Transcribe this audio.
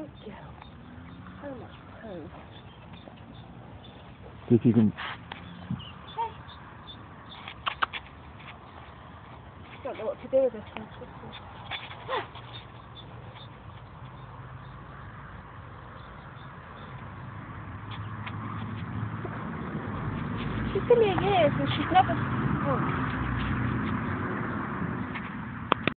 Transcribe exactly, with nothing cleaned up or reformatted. so jealous. So much poo. See if you can... Hey. Don't know what to do with this one. She's been here years and she's never... Oh.